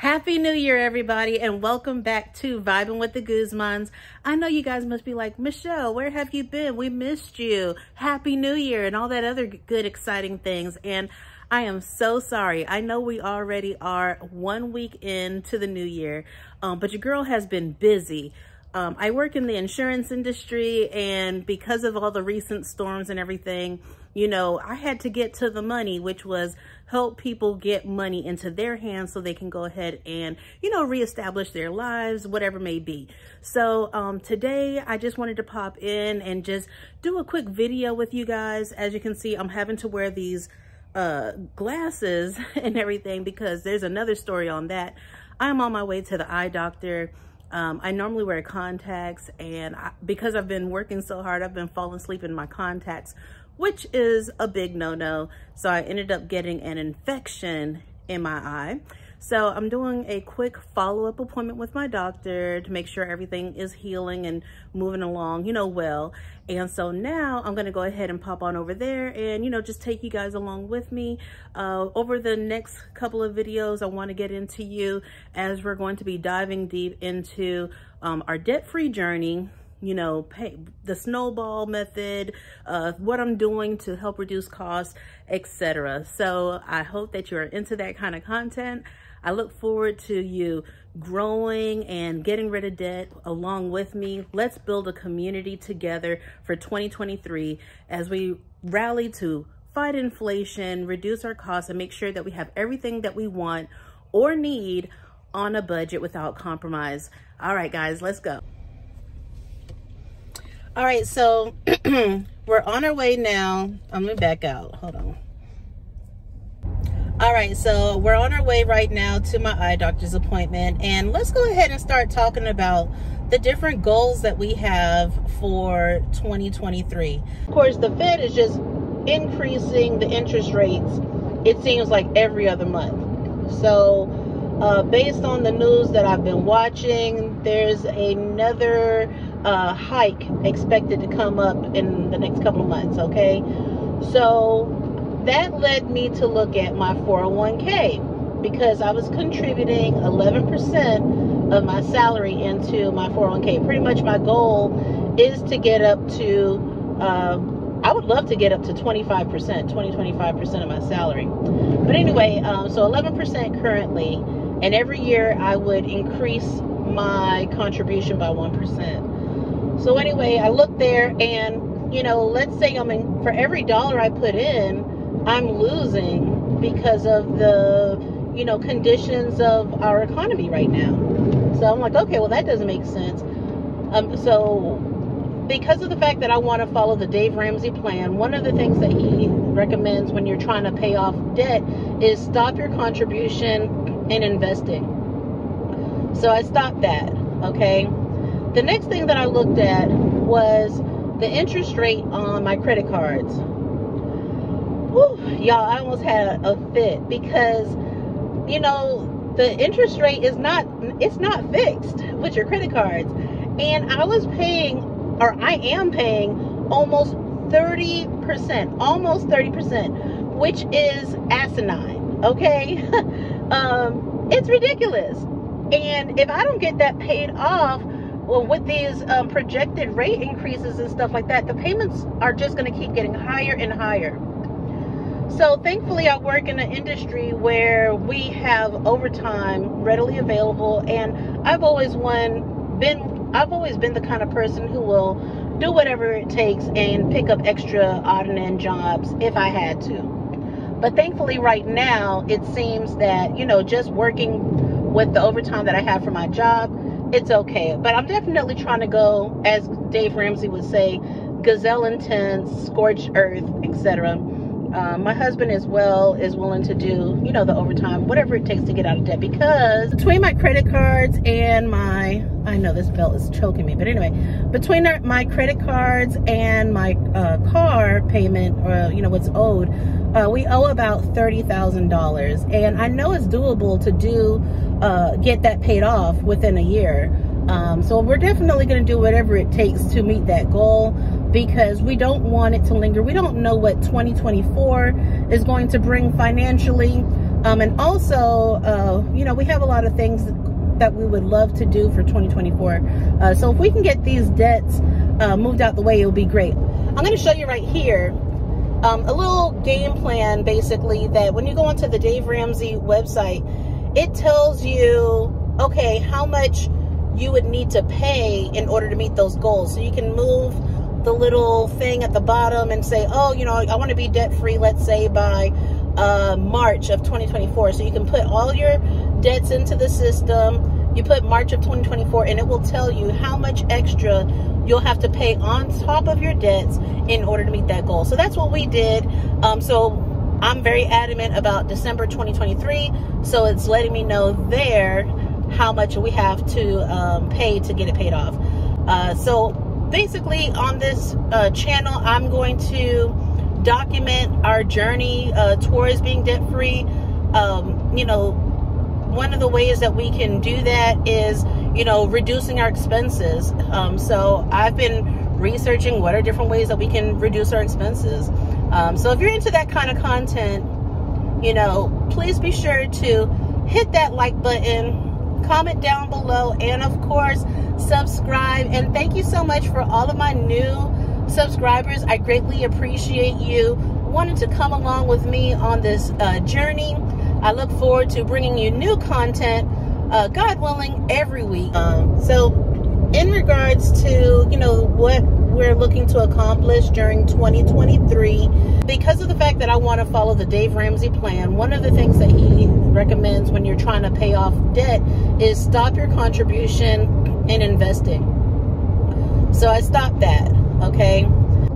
Happy New Year, everybody, and welcome back to Vibing with the Guzmans. I know you guys must be like, Michelle, where have you been? We missed you. Happy New Year and all that other good, exciting things. And I am so sorry. I know we already are 1 week into the new year, but your girl has been busy. I work in the insurance industry, and because of all the recent storms and everything, you know, I had to get to the money, which was help people get money into their hands so they can go ahead and, you know, reestablish their lives, whatever may be. So today I just wanted to pop in and just do a quick video with you guys. As you can see, I'm having to wear these glasses and everything because there's another story on that. I'm on my way to the eye doctor. I normally wear contacts, and because I've been working so hard, I've been falling asleep in my contacts, which is a big no-no. So I ended up getting an infection in my eye. So I'm doing a quick follow-up appointment with my doctor to make sure everything is healing and moving along, you know, well. And so now I'm gonna go ahead and pop on over there and, you know, just take you guys along with me. Over the next couple of videos, I wanna get into you as we're going to be diving deep into our debt-free journey, you know, the snowball method, what I'm doing to help reduce costs, etc. So I hope that you're into that kind of content. I look forward to you growing and getting rid of debt along with me. Let's build a community together for 2023 as we rally to fight inflation, reduce our costs, and make sure that we have everything that we want or need on a budget without compromise. All right, guys, let's go. All right, so we're on our way now. I'm gonna back out, hold on. All right, so we're on our way right now to my eye doctor's appointment, and let's go ahead and start talking about the different goals that we have for 2023. Of course, the Fed is just increasing the interest rates, it seems like every other month. So based on the news that I've been watching, there's another hike expected to come up in the next couple of months, okay? So that led me to look at my 401k because I was contributing 11% of my salary into my 401k. Pretty much my goal is to get up to, I would love to get up to 25% of my salary. But anyway, so 11% currently, and every year I would increase my contribution by 1%. So anyway, I looked there and, you know, let's say I'm in, for every dollar I put in, I'm losing because of the, you know, conditions of our economy right now. So I'm like, okay, well, that doesn't make sense. So because of the fact that I want to follow the Dave Ramsey plan, one of the things that he recommends when you're trying to pay off debt is stop your contribution and investing. So I stopped that, okay? The next thing that I looked at was the interest rate on my credit cards. Y'all, I almost had a fit because, you know, the interest rate is not, it's not fixed with your credit cards. And I was paying, or I am paying almost 30%, which is asinine, okay? It's ridiculous. And if I don't get that paid off, well, with these projected rate increases and stuff like that, the payments are just gonna keep getting higher and higher. So thankfully I work in an industry where we have overtime readily available, and I've always been the kind of person who will do whatever it takes and pick up extra odd and end jobs if I had to. But thankfully right now it seems that, you know, just working with the overtime that I have for my job, it's okay. But I'm definitely trying to go, as Dave Ramsey would say, gazelle intense, scorched earth, etc. My husband as well is willing to do, you know, the overtime, whatever it takes to get out of debt, because between my credit cards and my, I know this belt is choking me, but anyway, between my credit cards and my car payment, or, you know, what's owed, we owe about $30,000, and I know it's doable to do, get that paid off within a year. So we're definitely going to do whatever it takes to meet that goal, because we don't want it to linger. We don't know what 2024 is going to bring financially. And also, you know, we have a lot of things that we would love to do for 2024. So if we can get these debts moved out the way, it'll be great. I'm going to show you right here a little game plan, basically, that when you go onto the Dave Ramsey website, it tells you, okay, how much you would need to pay in order to meet those goals. So you can move the little thing at the bottom and say, oh, you know, I want to be debt free, let's say by March of 2024. So you can put all your debts into the system. You put March of 2024 and it will tell you how much extra you'll have to pay on top of your debts in order to meet that goal. So that's what we did. So I'm very adamant about December 2023. So it's letting me know there how much we have to pay to get it paid off. So basically on this channel, I'm going to document our journey towards being debt free. You know, one of the ways that we can do that is, you know, reducing our expenses. So I've been researching what are different ways that we can reduce our expenses. So if you're into that kind of content, you know, please be sure to hit that like button, comment down below, and of course subscribe. And thank you so much for all of my new subscribers. I greatly appreciate you wanting to come along with me on this journey. I look forward to bringing you new content, God willing, every week. So in regards to, you know, what we're looking to accomplish during 2023, because of the fact that I want to follow the Dave Ramsey plan, one of the things that he recommends when you're trying to pay off debt is stop your contribution and investing. So I stopped that, okay?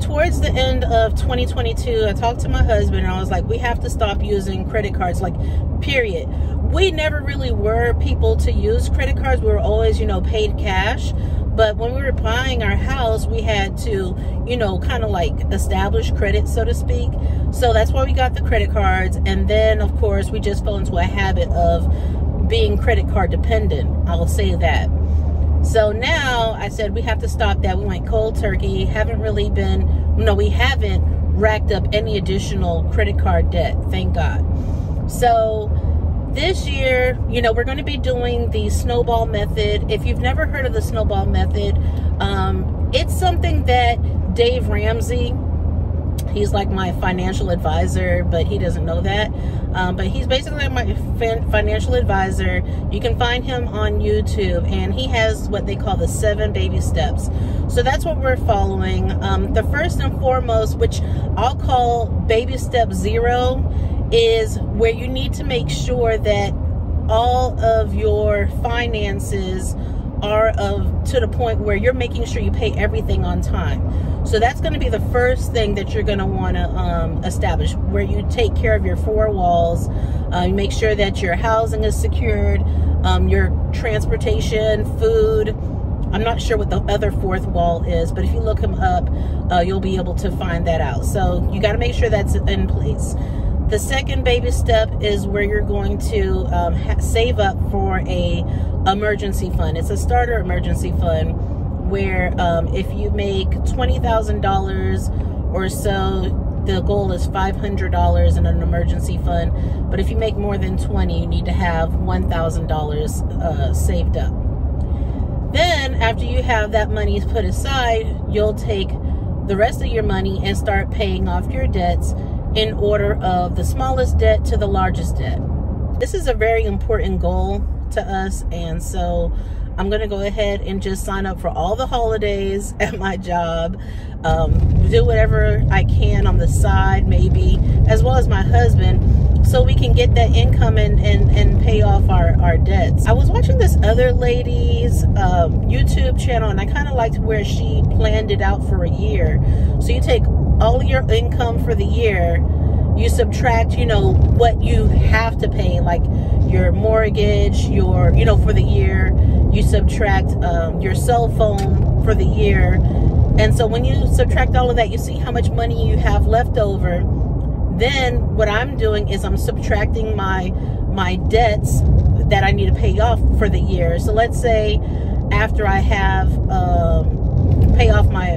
Towards the end of 2022, I talked to my husband and I was like, we have to stop using credit cards, like, period. We never really were people to use credit cards. We were always, you know, paid cash. But when we were buying our house, we had to, you know, kind of like establish credit, so to speak. So that's why we got the credit cards. And then, of course, we just fell into a habit of being credit card dependent. I'll say that. So now I said we have to stop that. We went cold turkey. Haven't really been, no, we haven't racked up any additional credit card debt. Thank God. So this year, you know, we're going to be doing the snowball method. If you've never heard of the snowball method, it's something that Dave Ramsey, he's like my financial advisor, but he doesn't know that. But he's basically my financial advisor. You can find him on YouTube, and he has what they call the 7 baby steps. So that's what we're following. The first and foremost, which I'll call baby step 0, is where you need to make sure that all of your finances are to the point where you're making sure you pay everything on time. So that's going to be the first thing that you're going to want to establish, where you take care of your 4 walls, you make sure that your housing is secured, your transportation, food. I'm not sure what the other 4th wall is, but if you look him up, you'll be able to find that out. So you got to make sure that's in place. The second baby step is where you're going to save up for a emergency fund. It's a starter emergency fund where if you make $20,000 or so, the goal is $500 in an emergency fund. But if you make more than 20, you need to have $1,000 saved up. Then after you have that money put aside, you'll take the rest of your money and start paying off your debts, in order of the smallest debt to the largest debt. This is a very important goal to us, and so I'm gonna go ahead and just sign up for all the holidays at my job, do whatever I can on the side maybe, as well as my husband, so we can get that income and pay off our debts. I was watching this other lady's YouTube channel, and I kind of liked where she planned it out for a year. So you take all of your income for the year, you subtract, you know, what you have to pay, like your mortgage, your, you know, for the year, you subtract your cell phone for the year. And so when you subtract all of that, you see how much money you have left over. Then what I'm doing is I'm subtracting my debts that I need to pay off for the year. So let's say after I have pay off my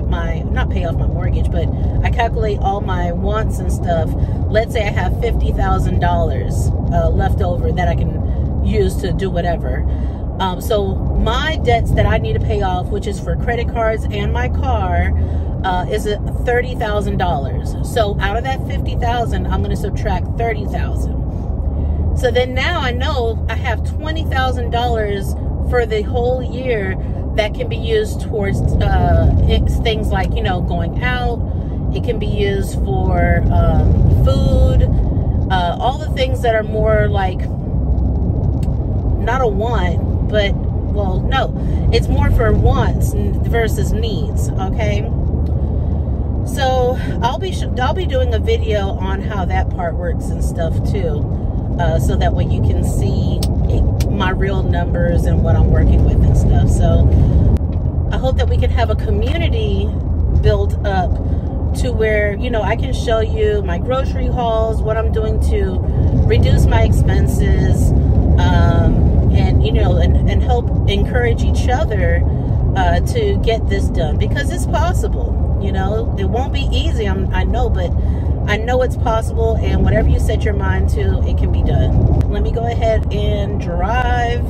not pay off my mortgage, but I calculate all my wants and stuff. Let's say I have $50,000 left over that I can use to do whatever. So my debts that I need to pay off, which is for credit cards and my car, is $30,000. So out of that $50,000, I'm going to subtract $30,000. So then now I know I have $20,000 for the whole year that can be used towards things like, you know, going out. It can be used for food, all the things that are more like not a want, but, well, no, it's more for wants versus needs. Okay, so I'll be doing a video on how that part works and stuff too, so that way you can see my real numbers and what I'm working with and stuff. So I hope that we can have a community built up to where, you know, I can show you my grocery hauls, what I'm doing to reduce my expenses, and, you know, and help encourage each other to get this done, because it's possible. You know, it won't be easy, I know, but I know it's possible, and whatever you set your mind to, it can be done. Let me go ahead and drive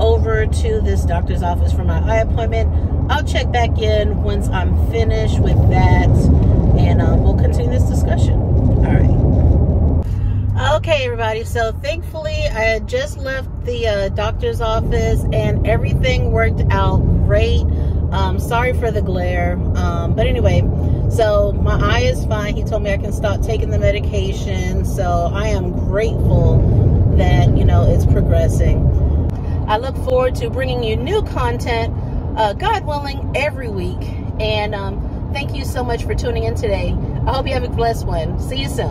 over to this doctor's office for my eye appointment. I'll check back in once I'm finished with that, and we'll continue this discussion. All right. Okay, everybody. So thankfully, I had just left the doctor's office, and everything worked out great. Sorry for the glare, but anyway. So my eye is fine. He told me I can stop taking the medication. So I am grateful that, you know, it's progressing. I look forward to bringing you new content, God willing, every week. And thank you so much for tuning in today. I hope you have a blessed one. See you soon.